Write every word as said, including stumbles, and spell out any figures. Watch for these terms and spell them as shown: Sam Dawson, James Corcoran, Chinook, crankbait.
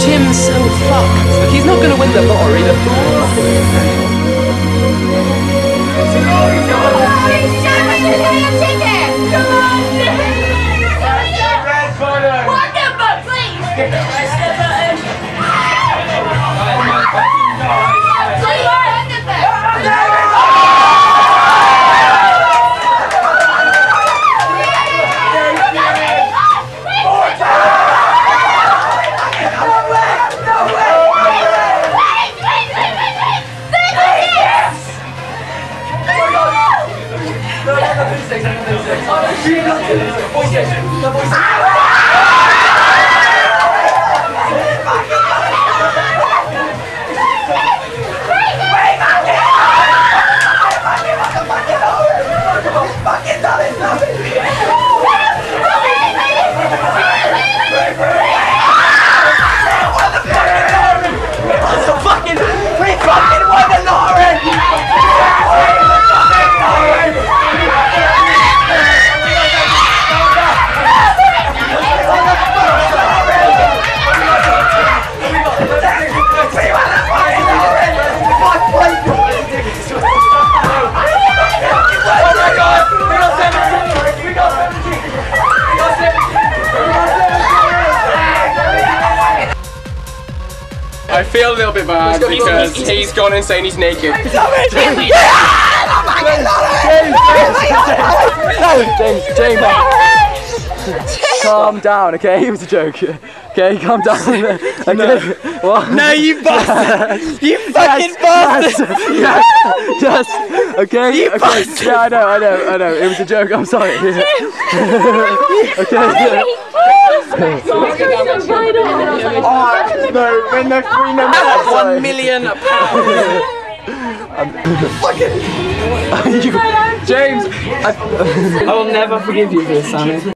Jim's so fucked. He's not gonna win the lottery, the I feel a little bit bad because he's gone insane, he's naked. James, James, James, James. Calm down, okay? It was a joke. Okay, calm down. Okay. No. What? No, you bastard! You fucking bastard! Yes, yes, yes. Okay, you okay. Yeah, I know, I know, I know. It was a joke, I'm sorry. Okay. Oh no, when they're free no matter one million pounds. Fucking James, I, I will never forgive you for this, Sammy.